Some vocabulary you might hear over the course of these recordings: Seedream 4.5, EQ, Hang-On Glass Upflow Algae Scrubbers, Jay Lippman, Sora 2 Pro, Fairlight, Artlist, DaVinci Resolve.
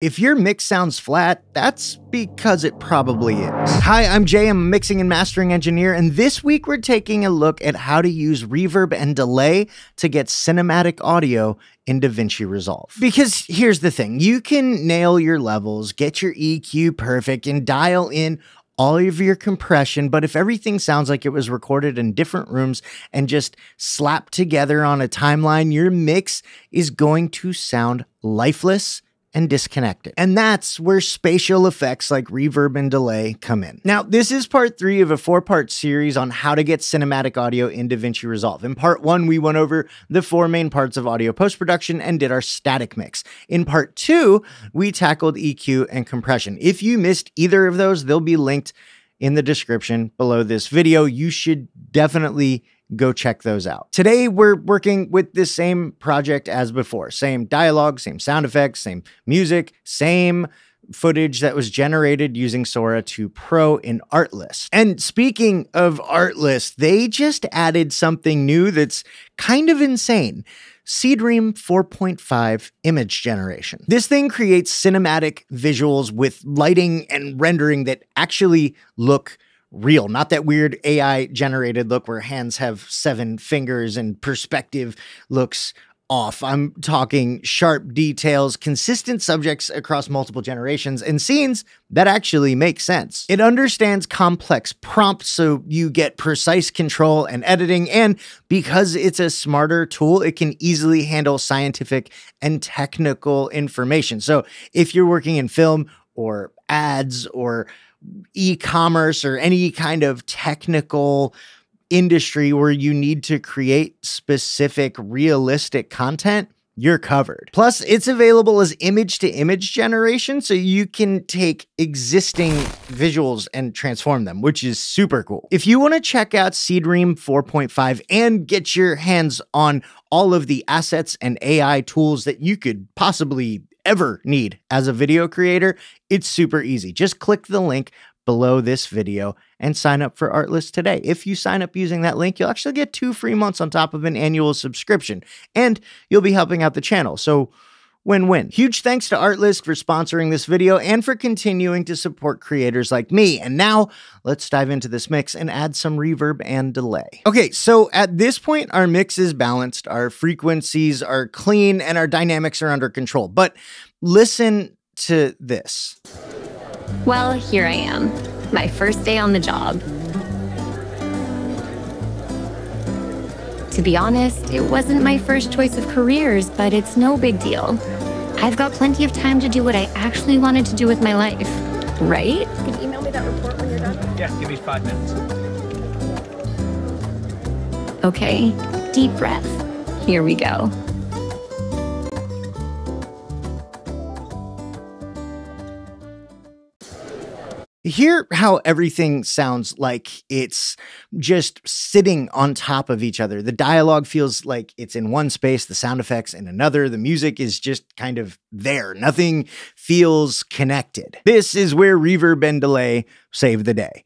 If your mix sounds flat, that's because it probably is. Hi, I'm Jay, I'm a mixing and mastering engineer, and this week we're taking a look at how to use reverb and delay to get cinematic audio in DaVinci Resolve. Because here's the thing, you can nail your levels, get your EQ perfect, and dial in all of your compression, but if everything sounds like it was recorded in different rooms and just slapped together on a timeline, your mix is going to sound lifeless and disconnected. And that's where spatial effects like reverb and delay come in. Now, this is part 3 of a 4-part series on how to get cinematic audio in DaVinci Resolve. In part 1, we went over the 4 main parts of audio post-production and did our static mix. In part 2, we tackled EQ and compression. If you missed either of those, they'll be linked in the description below this video. You should definitely go check those out. Today, we're working with this same project as before. Same dialogue, same sound effects, same music, same footage that was generated using Sora 2 Pro in Artlist. And speaking of Artlist, they just added something new that's kind of insane. Seedream 4.5 image generation. This thing creates cinematic visuals with lighting and rendering that actually look real, not that weird AI generated look where hands have 7 fingers and perspective looks off. I'm talking sharp details, consistent subjects across multiple generations, and scenes that actually make sense. It understands complex prompts, so you get precise control and editing, and because it's a smarter tool, it can easily handle scientific and technical information. So if you're working in film or ads or e-commerce or any kind of technical industry where you need to create specific realistic content, you're covered. Plus, it's available as image to image generation, so you can take existing visuals and transform them, which is super cool. If you want to check out Seedream 4.5 and get your hands on all of the assets and AI tools that you could possibly ever need as a video creator, it's super easy. Just click the link below this video and sign up for Artlist today. If you sign up using that link, you'll actually get 2 free months on top of an annual subscription, and you'll be helping out the channel. So win-win. Huge thanks to Artlist for sponsoring this video and for continuing to support creators like me. And now let's dive into this mix and add some reverb and delay. Okay, so at this point, our mix is balanced, our frequencies are clean, and our dynamics are under control. But listen to this. Well, here I am, my first day on the job. To be honest, it wasn't my first choice of careers, but it's no big deal. I've got plenty of time to do what I actually wanted to do with my life, right? Can you email me that report when you're done? Yeah, give me 5 minutes. Okay, deep breath. Here we go. Hear how everything sounds like it's just sitting on top of each other. The dialogue feels like it's in one space, the sound effects in another, the music is just kind of there. Nothing feels connected. This is where reverb and delay save the day.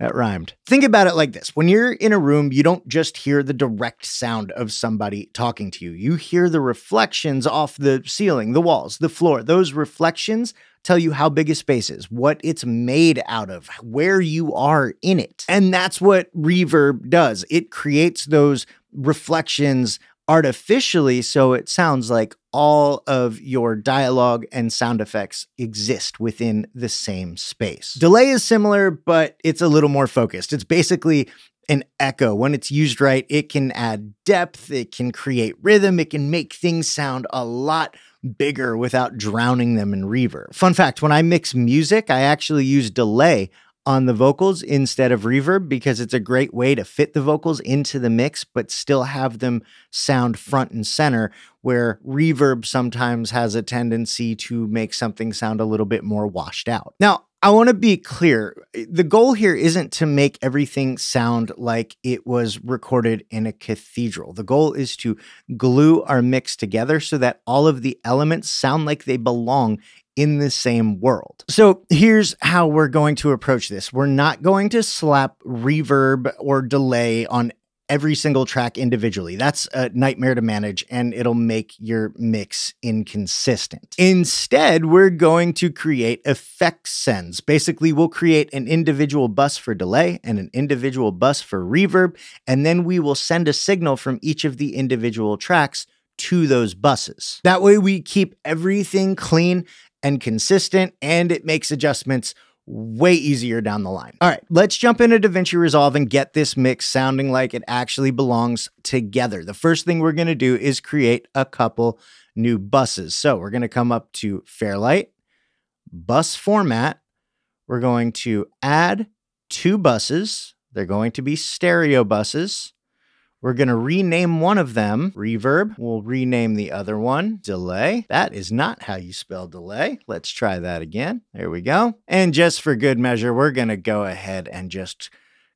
That rhymed. Think about it like this. When you're in a room, you don't just hear the direct sound of somebody talking to you. You hear the reflections off the ceiling, the walls, the floor. Those reflections tell you how big a space is, what it's made out of, where you are in it. And that's what reverb does. It creates those reflections artificially, so it sounds like all of your dialogue and sound effects exist within the same space. Delay is similar, but it's a little more focused. It's basically an echo. When it's used right, it can add depth, it can create rhythm, it can make things sound a lot bigger without drowning them in reverb. Fun fact, when I mix music, I actually use delay on the vocals instead of reverb because it's a great way to fit the vocals into the mix but still have them sound front and center, where reverb sometimes has a tendency to make something sound a little bit more washed out. Now, I want to be clear. The goal here isn't to make everything sound like it was recorded in a cathedral. The goal is to glue our mix together so that all of the elements sound like they belong in the same world. So here's how we're going to approach this. We're not going to slap reverb or delay on every single track individually. That's a nightmare to manage, and it'll make your mix inconsistent. Instead, we're going to create effect sends. Basically, we'll create an individual bus for delay and an individual bus for reverb, and then we will send a signal from each of the individual tracks to those buses. That way we keep everything clean and consistent, and it makes adjustments way easier down the line. All right, let's jump into DaVinci Resolve and get this mix sounding like it actually belongs together. The first thing we're going to do is create a couple new buses. So we're going to come up to Fairlight, bus format. We're going to add two buses. They're going to be stereo buses. We're going to rename one of them reverb. We'll rename the other one delay. That is not how you spell delay. Let's try that again. There we go. And just for good measure, we're going to go ahead and just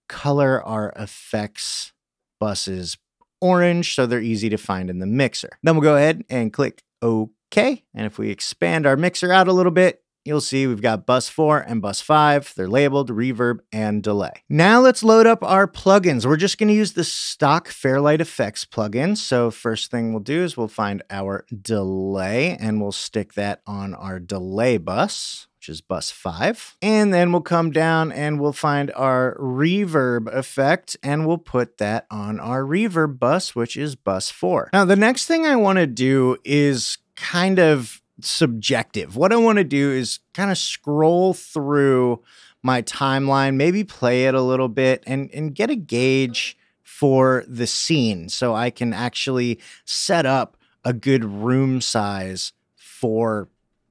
color our effects buses orange so they're easy to find in the mixer. Then we'll go ahead and click OK. And if we expand our mixer out a little bit, you'll see we've got bus 4 and bus 5. They're labeled reverb and delay. Now let's load up our plugins. We're just going to use the stock Fairlight effects plugin. So first thing we'll do is we'll find our delay and we'll stick that on our delay bus, which is bus 5. And then we'll come down and we'll find our reverb effect and we'll put that on our reverb bus, which is bus 4. Now the next thing I want to do is kind of subjective. What I want to do is kind of scroll through my timeline, maybe play it a little bit and get a gauge for the scene so I can actually set up a good room size for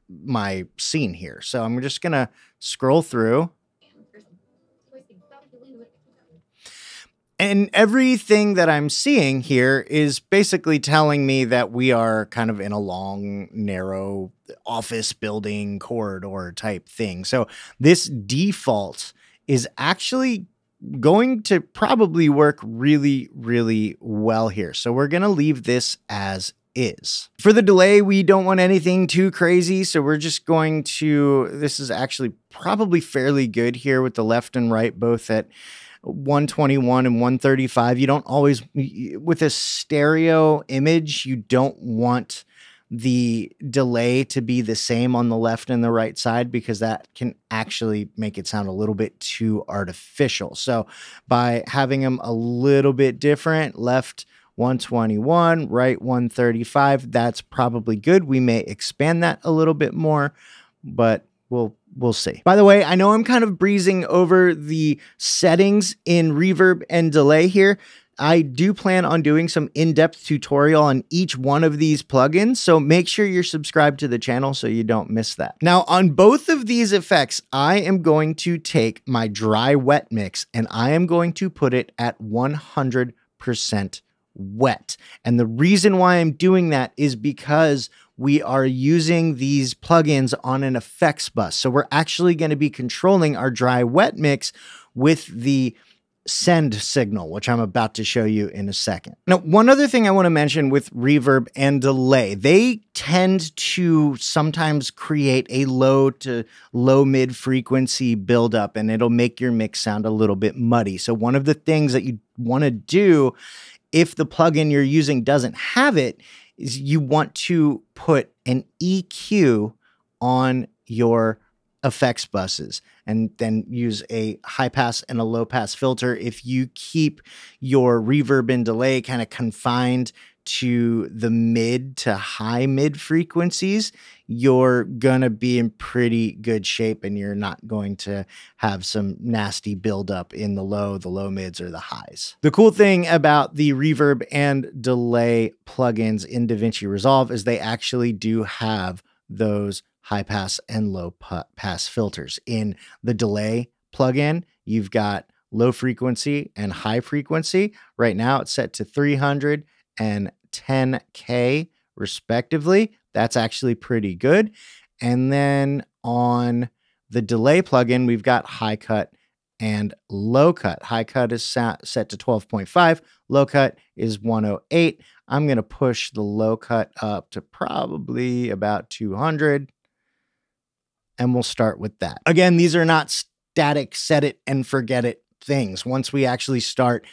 my scene here. So I'm just going to scroll through. And everything that I'm seeing here is basically telling me that we are kind of in a long, narrow office building corridor type thing. So this default is actually going to probably work really, really well here. So we're going to leave this as is. For the delay, we don't want anything too crazy. So we're just going to, this is actually probably fairly good here with the left and right, both at 121 and 135. You don't always, with a stereo image, you don't want the delay to be the same on the left and the right side because that can actually make it sound a little bit too artificial. So by having them a little bit different, left 121, right 135, that's probably good. We may expand that a little bit more, but we'll see. By the way, I know I'm kind of breezing over the settings in reverb and delay here. I do plan on doing some in-depth tutorial on each one of these plugins, so make sure you're subscribed to the channel so you don't miss that. Now, on both of these effects, I am going to take my dry-wet mix, and I am going to put it at 100% wet. And the reason why I'm doing that is because we are using these plugins on an effects bus. So we're actually going to be controlling our dry wet mix with the send signal, which I'm about to show you in a second. Now, one other thing I want to mention with reverb and delay, they tend to sometimes create a low to low mid frequency buildup, and it'll make your mix sound a little bit muddy. So one of the things that you want to do if the plugin you're using doesn't have it is you want to put an EQ on your effects buses and then use a high pass and a low pass filter. If you keep your reverb and delay kind of confined to the mid to high mid frequencies, you're going to be in pretty good shape and you're not going to have some nasty buildup in the low mids or the highs. The cool thing about the reverb and delay plugins in DaVinci Resolve is they actually do have those high pass and low pass filters. In the delay plugin, you've got low frequency and high frequency. Right now it's set to 300 and 10K respectively. That's actually pretty good. And then on the delay plugin, we've got high cut and low cut. High cut is set to 12.5. Low cut is 108. I'm going to push the low cut up to probably about 200. And we'll start with that. Again, these are not static set it and forget it things. Once we actually start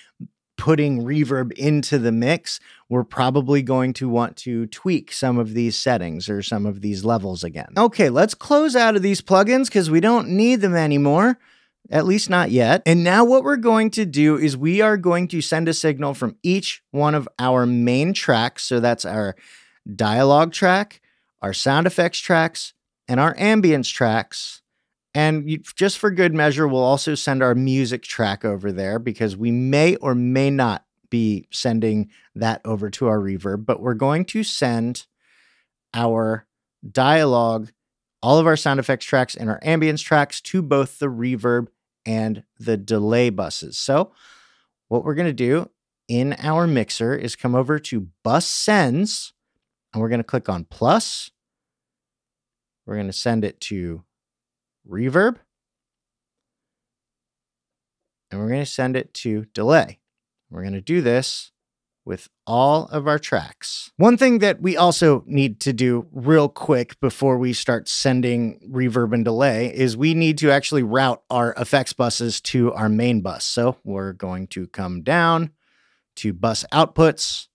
putting reverb into the mix, we're probably going to want to tweak some of these settings or some of these levels again. Okay, let's close out of these plugins because we don't need them anymore. At least not yet. And now what we're going to do is we are going to send a signal from each one of our main tracks. So that's our dialogue track, our sound effects tracks, and our ambience tracks. And just for good measure, we'll also send our music track over there because we may or may not be sending that over to our reverb, but we're going to send our dialogue, all of our sound effects tracks, and our ambience tracks to both the reverb and the delay buses. So what we're going to do in our mixer is come over to Bus Sends, and we're going to click on plus. We're going to send it to reverb, and we're going to send it to delay. We're going to do this with all of our tracks. One thing that we also need to do real quick before we start sending reverb and delay is we need to actually route our effects buses to our main bus. So we're going to come down to bus outputs,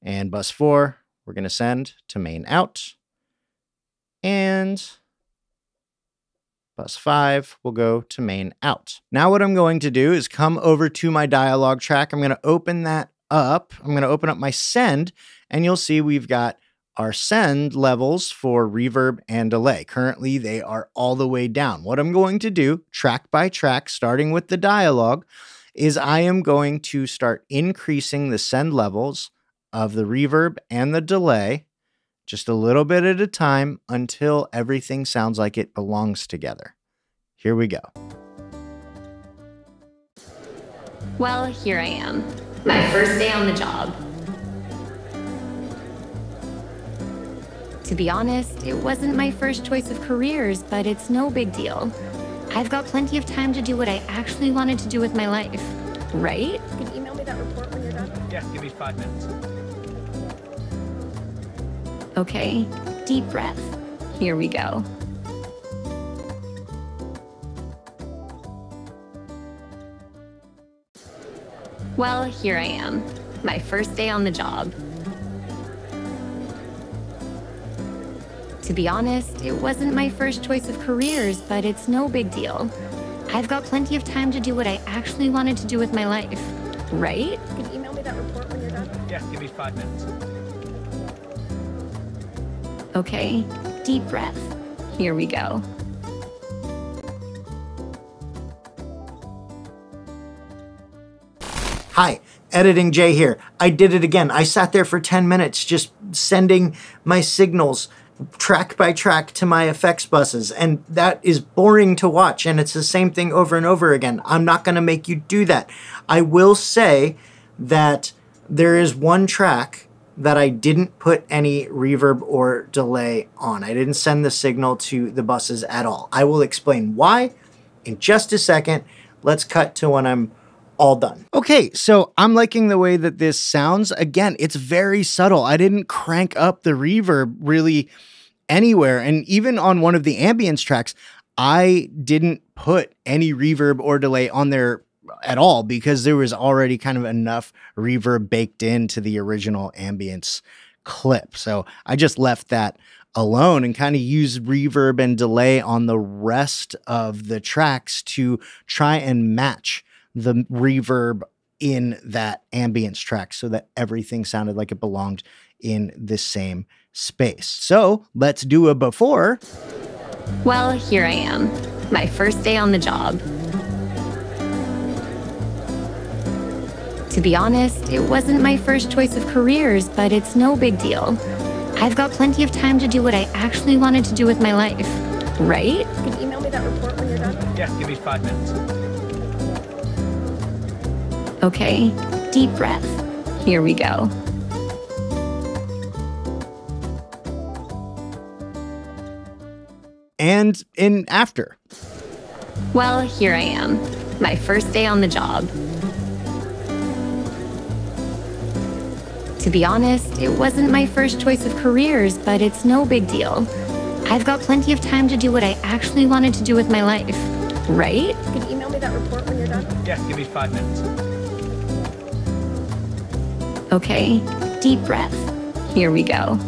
and bus 4, we're going to send to main out, and bus 5 will go to main out. Now what I'm going to do is come over to my dialogue track. I'm going to open that up. I'm going to open up my send, and you'll see we've got our send levels for reverb and delay. Currently, they are all the way down. What I'm going to do, track by track, starting with the dialogue, is I am going to start increasing the send levels of the reverb and the delay just a little bit at a time until everything sounds like it belongs together. Here we go. Well, here I am, my first day on the job. To be honest, it wasn't my first choice of careers, but it's no big deal. I've got plenty of time to do what I actually wanted to do with my life, right? You can email me that report when you're done. Yeah, give me 5 minutes. Okay, deep breath. Here we go. Well, here I am, my first day on the job. To be honest, it wasn't my first choice of careers, but it's no big deal. I've got plenty of time to do what I actually wanted to do with my life, right? You can email me that report when you're done. Yeah, give me 5 minutes. Okay, deep breath. Here we go. Hi, Editing Jay here. I did it again. I sat there for 10 minutes just sending my signals track by track to my effects buses, and that is boring to watch, and it's the same thing over and over again. I'm not going to make you do that. I will say that there is one track that I didn't put any reverb or delay on. I didn't send the signal to the buses at all. I will explain why in just a second. Let's cut to when I'm all done. Okay, so I'm liking the way that this sounds. Again, it's very subtle. I didn't crank up the reverb really anywhere. And even on one of the ambience tracks, I didn't put any reverb or delay on there at all because there was already kind of enough reverb baked into the original ambience clip. So I just left that alone and kind of used reverb and delay on the rest of the tracks to try and match the reverb in that ambience track so that everything sounded like it belonged in the same space. So let's do a before. Well, here I am, my first day on the job. To be honest, it wasn't my first choice of careers, but it's no big deal. I've got plenty of time to do what I actually wanted to do with my life, right? You can email me that report when you're done. Yeah, give me 5 minutes. Okay, deep breath. Here we go. And in after. Well, here I am, my first day on the job. To be honest, it wasn't my first choice of careers, but it's no big deal. I've got plenty of time to do what I actually wanted to do with my life, right? You can email me that report when you're done. Yeah, give me 5 minutes. Okay, deep breath. Here we go.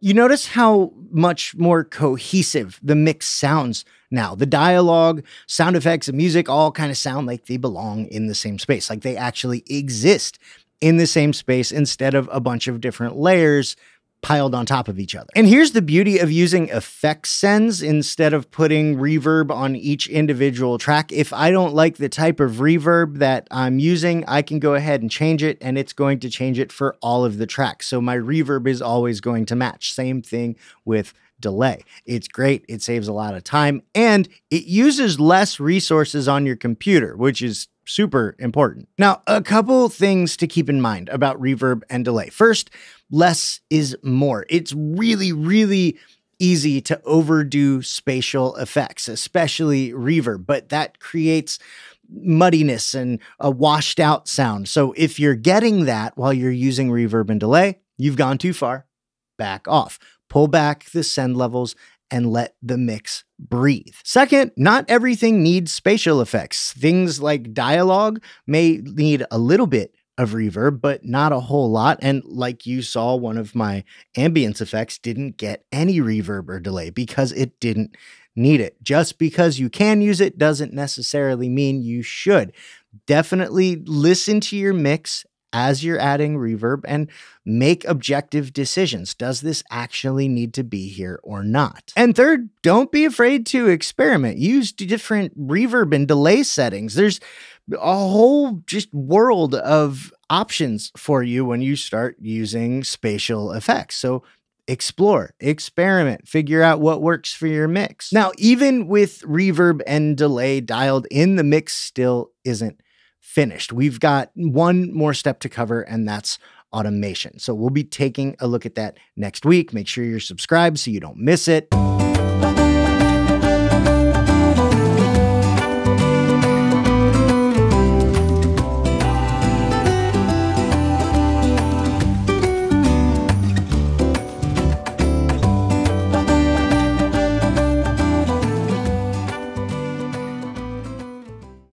You notice how much more cohesive the mix sounds now. The dialogue, sound effects, and music all kind of sound like they belong in the same space, like they actually exist in the same space instead of a bunch of different layers piled on top of each other. And here's the beauty of using effect sends instead of putting reverb on each individual track. If I don't like the type of reverb that I'm using, I can go ahead and change it, and it's going to change it for all of the tracks. So my reverb is always going to match. Same thing with delay. It's great. It saves a lot of time, and it uses less resources on your computer, which is super important. Now, a couple things to keep in mind about reverb and delay. First, less is more. It's really, really easy to overdo spatial effects, especially reverb, but that creates muddiness and a washed out sound. So if you're getting that while you're using reverb and delay, you've gone too far. Back off. Pull back the send levels and let the mix breathe. Second, not everything needs spatial effects. Things like dialogue may need a little bit of reverb, but not a whole lot. And like you saw, one of my ambience effects didn't get any reverb or delay because it didn't need it. Just because you can use it doesn't necessarily mean you should. Definitely listen to your mix as you're adding reverb and make objective decisions. Does this actually need to be here or not? And third, don't be afraid to experiment. Use different reverb and delay settings. There's a whole just world of options for you when you start using spatial effects. So explore, experiment, figure out what works for your mix. Now, even with reverb and delay dialed in, the mix still isn't finished. We've got one more step to cover, and that's automation. So we'll be taking a look at that next week. Make sure you're subscribed so you don't miss it.